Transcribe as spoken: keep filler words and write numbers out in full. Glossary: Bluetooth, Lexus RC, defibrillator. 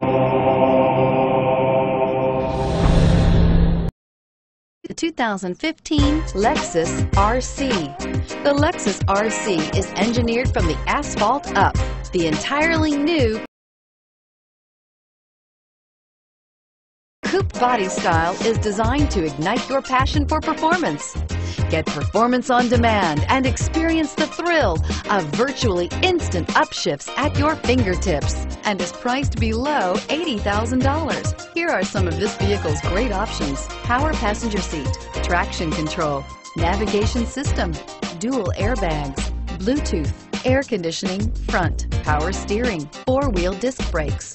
The two thousand fifteen Lexus R C. The Lexus R C is engineered from the asphalt up. The entirely new coupe body style is designed to ignite your passion for performance. Get performance on demand and experience the thrill of virtually instant upshifts at your fingertips, and is priced below eighty thousand dollars. Here are some of this vehicle's great options: power passenger seat, traction control, navigation system, dual airbags, Bluetooth, air conditioning, front, power steering, four-wheel disc brakes,